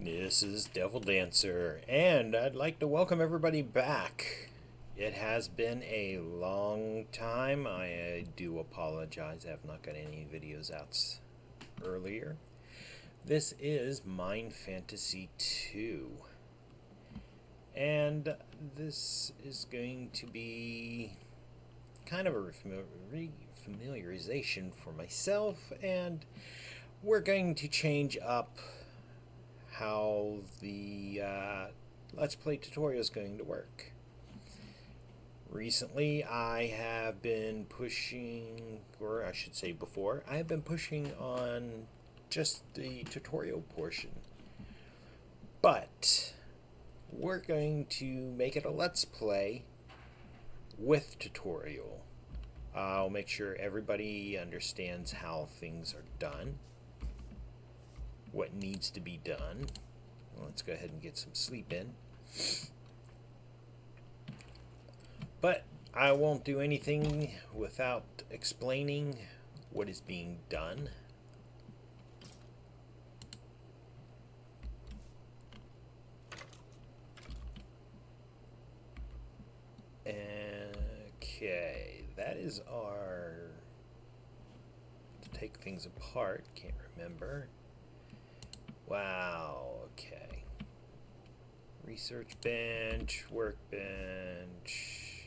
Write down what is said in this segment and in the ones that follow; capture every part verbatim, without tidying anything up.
This is Devil Dancer, and I'd like to welcome everybody back. It has been a long time. I do apologize, I have not got any videos out earlier. This is MineFantasy two, and this is going to be kind of a re-familiarization for myself, and we're going to change up how the uh, Let's Play tutorial is going to work. Recently I have been pushing, or I should say before, I have been pushing on just the tutorial portion. But we're going to make it a Let's Play with tutorial. I'll make sure everybody understands how things are done, what needs to be done. Let's go ahead and get some sleep in. But I won't do anything without explaining what is being done. Okay, that is our, to take things apart, can't remember. Wow, okay. Research bench, workbench,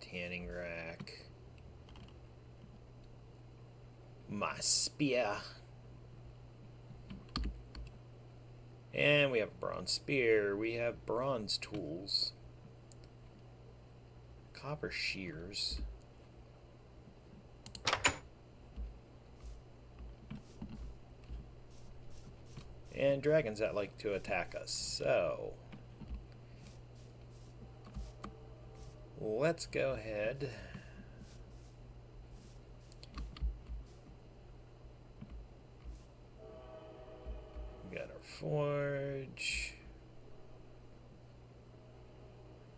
tanning rack, my spear. And we have bronze spear, we have bronze tools, copper shears. And dragons that like to attack us, so let's go ahead . We got our forge,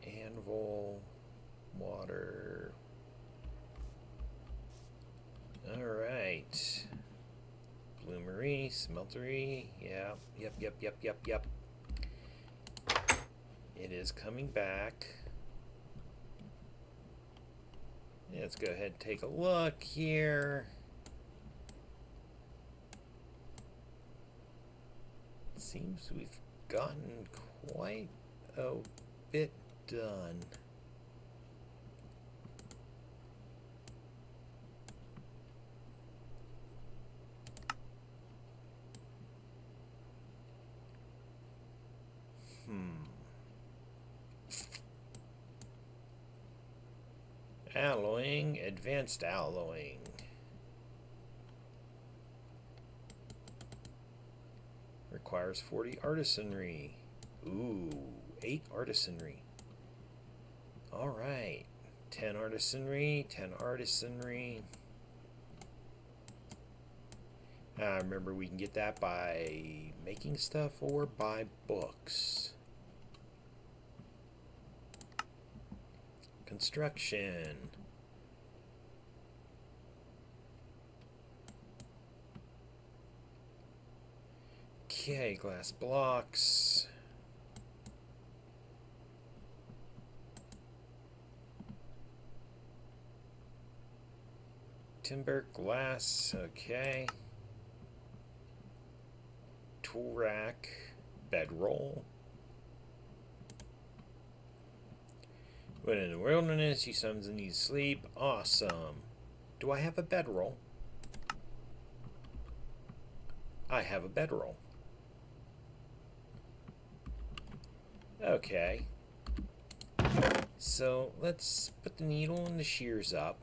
anvil, water. All right, bloomery, smeltery, yeah, yep, yep, yep, yep, yep. It is coming back. Let's go ahead and take a look here. Seems we've gotten quite a bit done. Alloying, advanced alloying. Requires forty artisanry. Ooh, eight artisanry. All right, ten artisanry, ten artisanry. Uh, remember, we can get that by making stuff or by books. Construction. Okay, glass blocks. Timber, glass, okay. Tool rack, bedroll. When in the wilderness, you summons and need sleep. Awesome. Do I have a bedroll? I have a bedroll. Okay. So let's put the needle and the shears up.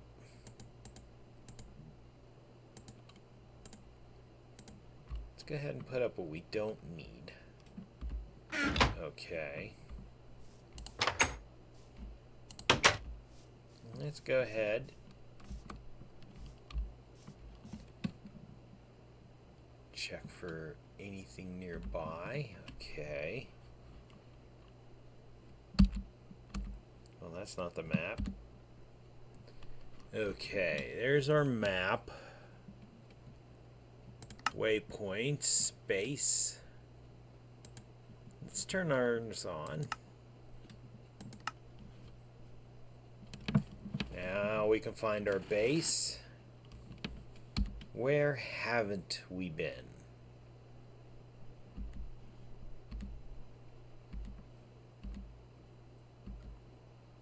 Let's go ahead and put up what we don't need. Okay. Let's go ahead. Check for anything nearby. Okay. Well, that's not the map. Okay, there's our map. waypoint, space. Let's turn ours on. Now we can find our base. Where haven't we been?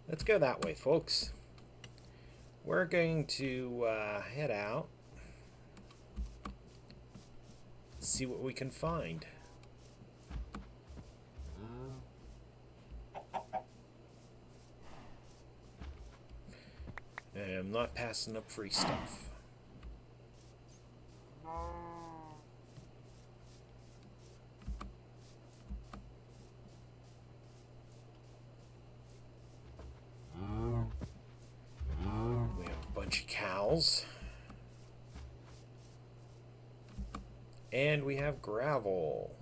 Let's go that way, folks. We're going to uh, head out, see what we can find. And I'm not passing up free stuff. Cows, and we have gravel.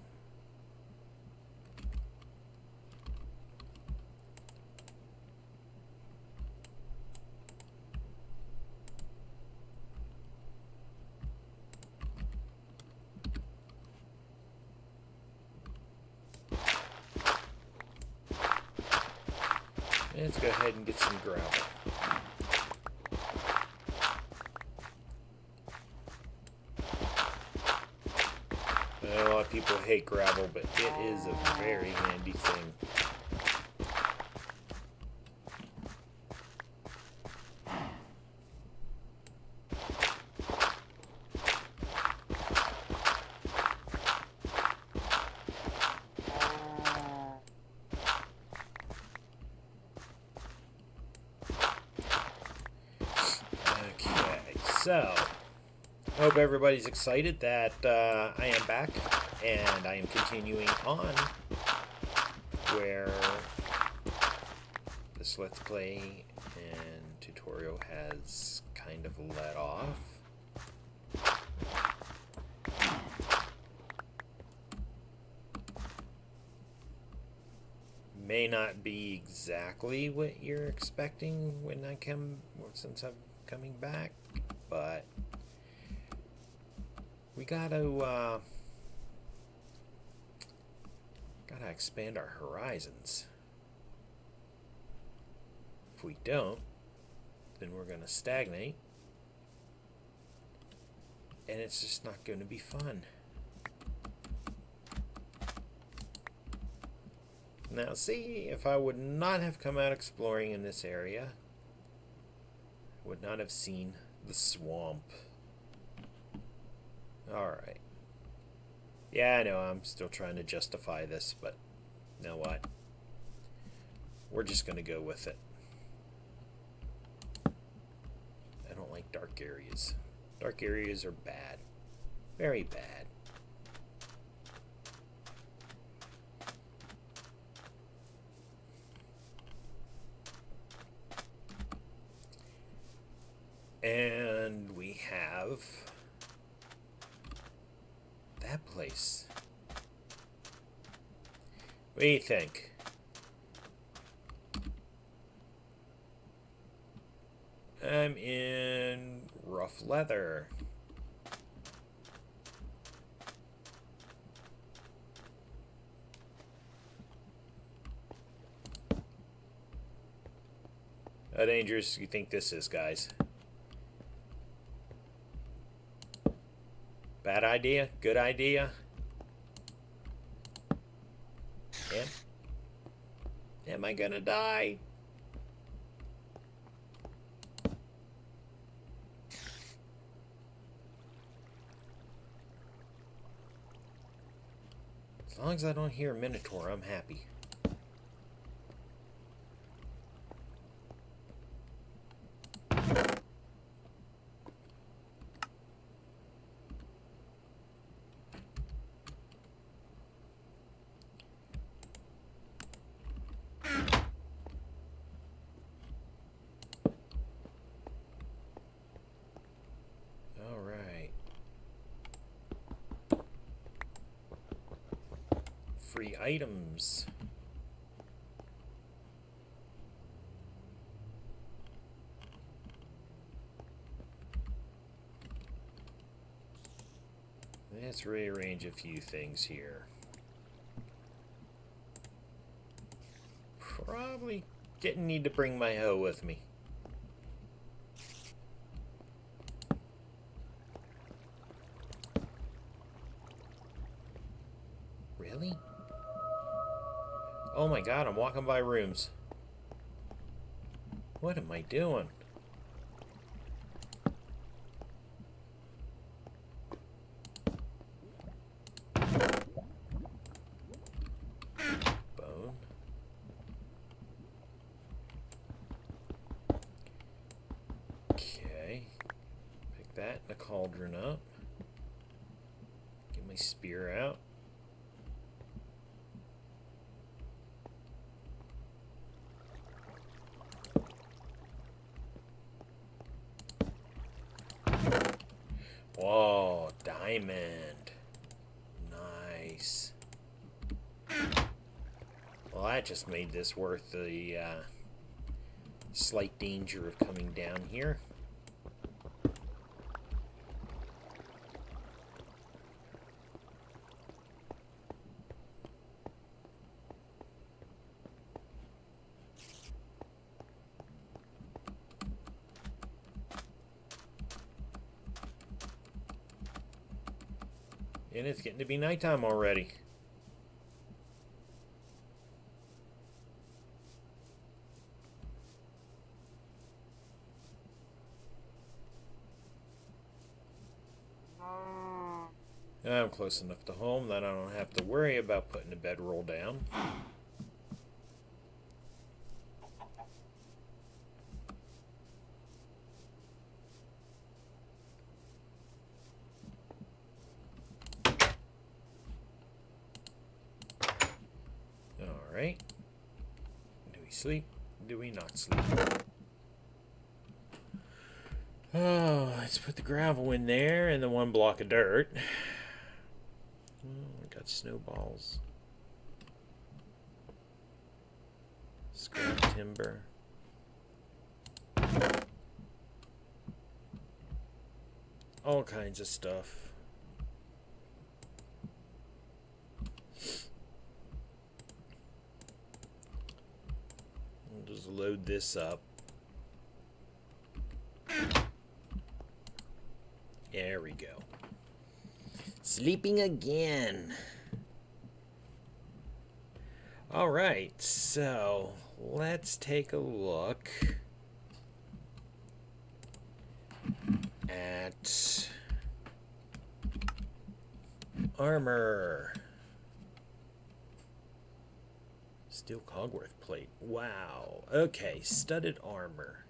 Let's go ahead and get some gravel. People hate gravel, but it is a very handy thing. Okay, so hope everybody's excited that uh, I am back. And I am continuing on where this Let's Play and tutorial has kind of let off. May not be exactly what you're expecting when I come, since I'm coming back, but we gotta, uh, Gotta expand our horizons. If we don't, then we're gonna stagnate, and it's just not gonna be fun. Now see, if I would not have come out exploring in this area, I would not have seen the swamp. Alright. Yeah, I know, I'm still trying to justify this, but you know what? We're just going to go with it. I don't like dark areas. Dark areas are bad. Very bad. And we have... that place. What do you think? I'm in rough leather. How dangerous do you think this is, guys? Bad idea? Good idea? Am, am I gonna die? As long as I don't hear a Minotaur, I'm happy. Free items. Let's rearrange a few things here. Probably didn't need to bring my hoe with me. Really? Oh my god, I'm walking by rooms. What am I doing? Bone. Okay. Pick that and the cauldron up. Get my spear out. Whoa, diamond. Nice. Well, that just made this worth the uh, slight danger of coming down here. And it's getting to be nighttime already. I'm close enough to home that I don't have to worry about putting a bedroll down. Sleep? Do we not sleep? Oh, let's put the gravel in there and the one block of dirt. Oh, we got snowballs. Scrap timber. All kinds of stuff. Just load this up. There we go. Sleeping again. All right, so let's take a look at armor. Steel Cogworth plate. Wow. Okay, studded armor.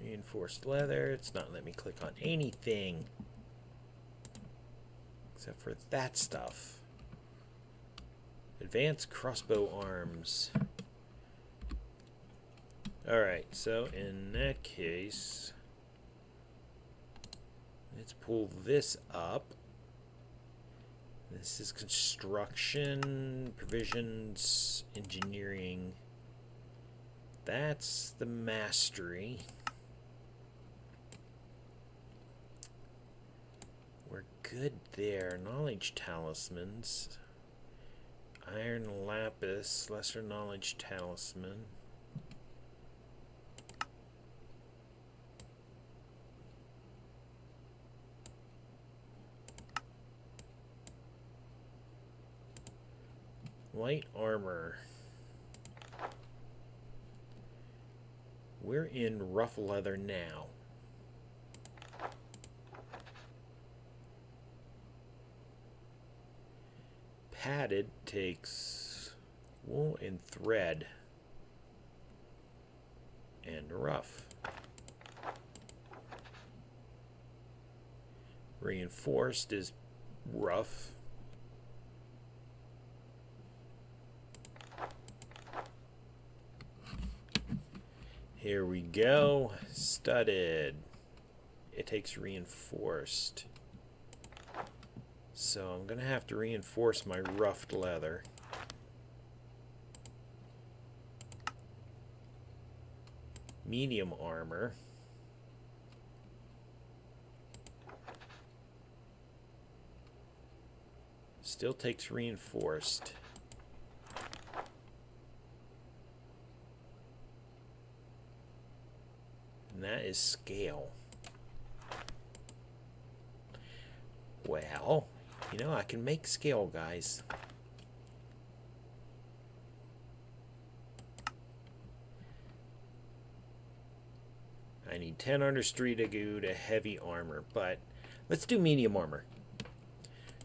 Reinforced leather. It's not letting me click on anything. Except for that stuff. Advanced crossbow arms. Alright, so in that case... let's pull this up. This is construction, provisions, engineering. That's the mastery. We're good there. Knowledge talismans. Iron lapis, lesser knowledge talisman. Light armor. We're in rough leather now. Padded takes wool and thread and rough. Reinforced is rough. Here we go. Studded. It takes reinforced. So I'm going to have to reinforce my roughed leather. medium armor. Still takes reinforced. And that is scale. Well, you know, I can make scale, guys. I need ten under street to go to heavy armor, but let's do medium armor.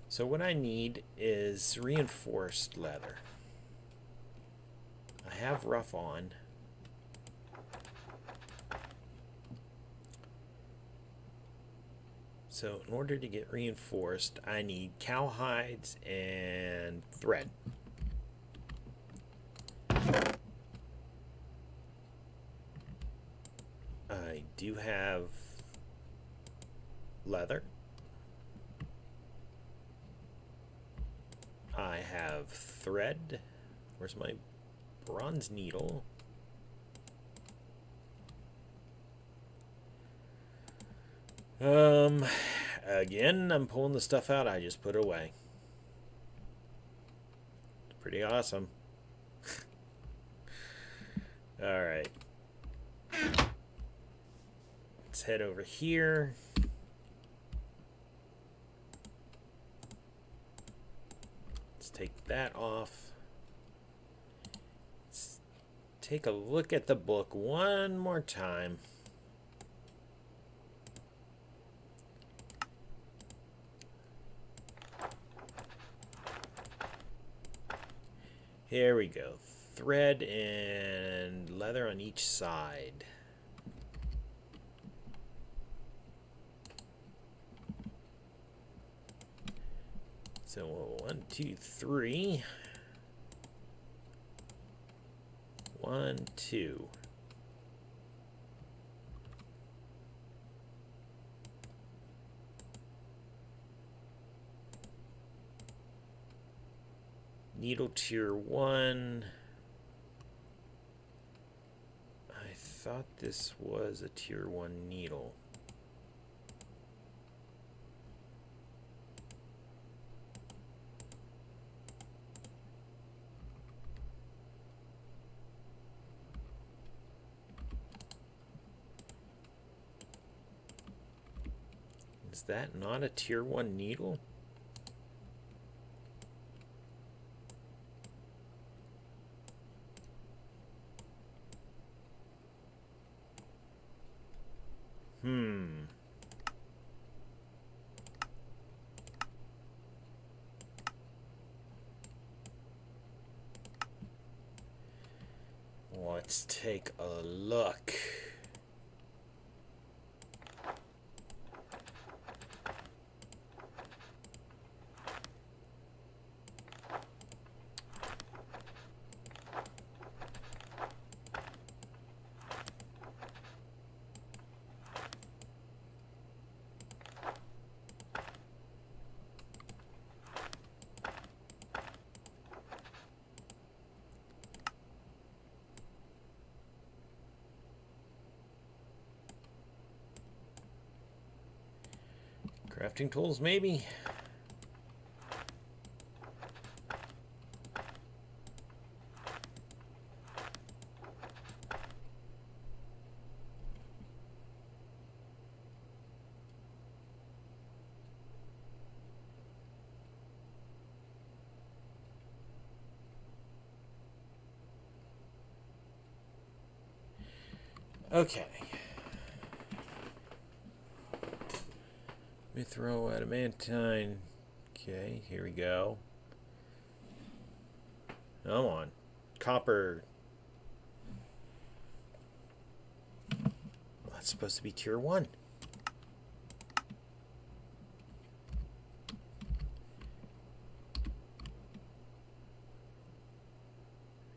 So what I need is reinforced leather. I have rough on. So in order to get reinforced, I need cowhides and thread. I do have leather. I have thread. Where's my bronze needle? Um, again, I'm pulling the stuff out I just put away. It's pretty awesome. All right. Let's head over here. Take that off. Let's take a look at the book one more time. Here we go. Thread and leather on each side. So one, two, three. One, two. Needle tier one. I thought this was a tier one needle. Is that not a tier one needle? Hmm. Let's take a look. Crafting tools, maybe. Okay. Let me throw out a mantine. Okay, here we go. Come on. Copper. Well, that's supposed to be tier one.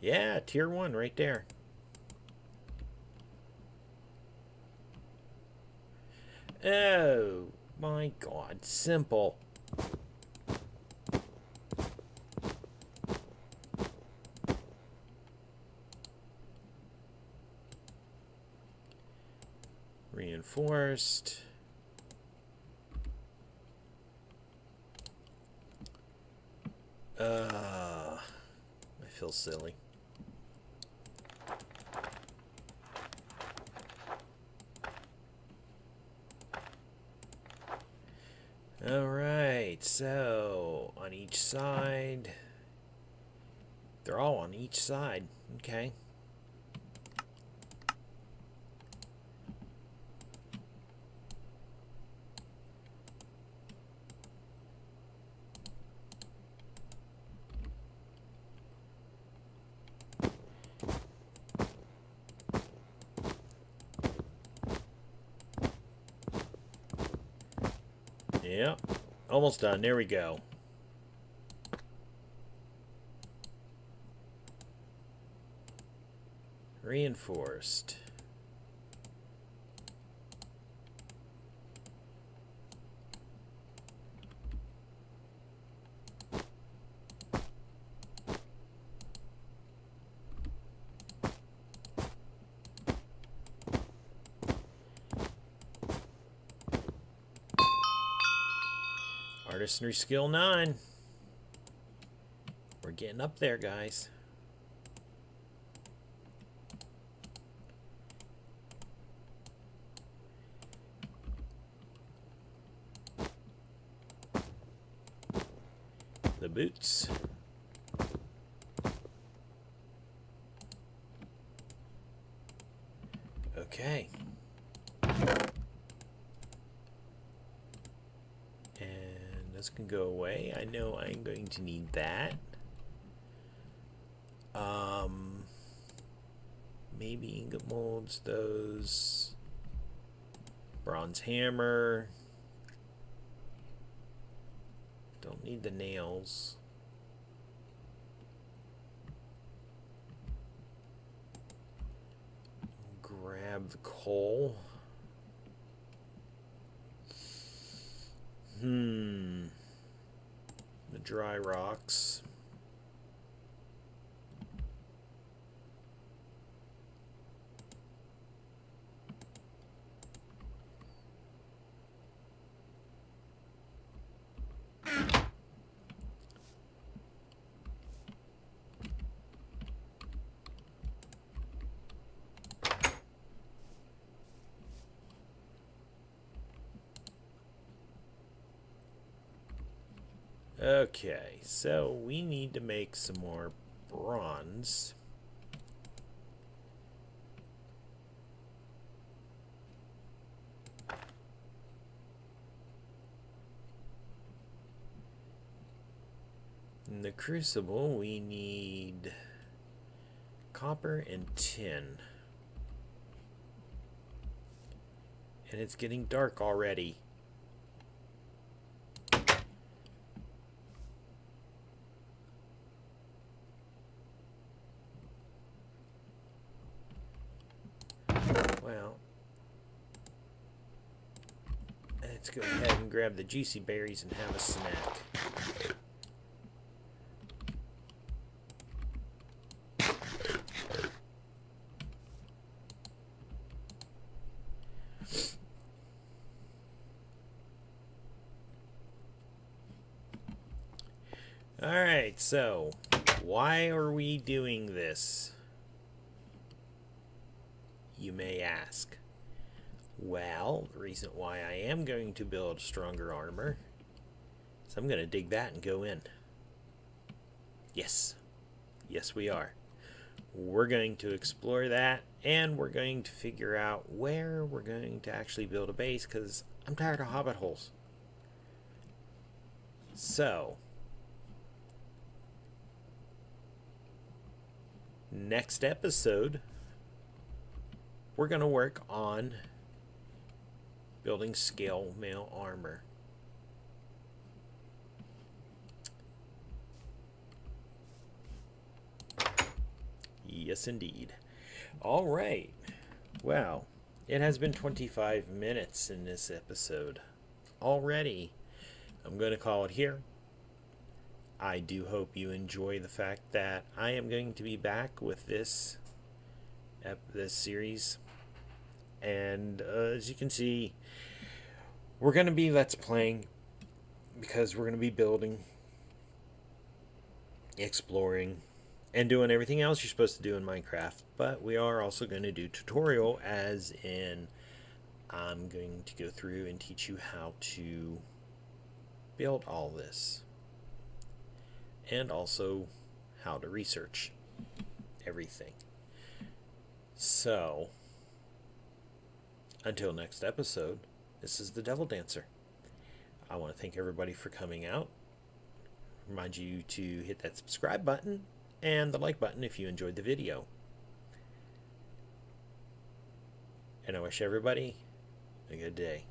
Yeah, tier one right there. Oh. My God, simple. reinforced. Uh, I feel silly. All right, so on each side, they're all on each side, okay. Yep, almost done. There we go. Reinforced. Artisanry skill nine. We're getting up there, guys. The boots. Okay. This can go away. I know I'm going to need that. Um, maybe ingot molds, those. Bronze hammer. Don't need the nails. Grab the coal. Hmm. The dry rocks. Okay, so we need to make some more bronze. In the crucible, we need copper and tin. And it's getting dark already. Let's go ahead and grab the juicy berries and have a snack. All right, so why are we doing this? You may ask. Well, the reason why I am going to build stronger armor is I'm going to dig that and go in. Yes. Yes, we are. We're going to explore that, and we're going to figure out where we're going to actually build a base, because I'm tired of hobbit holes. So, next episode, we're going to work on building scale mail armor. Yes, indeed. All right. Wow. It has been twenty-five minutes in this episode already. I'm going to call it here. I do hope you enjoy the fact that I am going to be back with this, this series and uh, as you can see, we're going to be let's playing because we're going to be building, exploring, and doing everything else you're supposed to do in Minecraft. But we are also going to do tutorial, as in I'm going to go through and teach you how to build all this, and also how to research everything. So until next episode, this is the Devil Dancer. I want to thank everybody for coming out. Remind you to hit that subscribe button and the like button if you enjoyed the video. And I wish everybody a good day.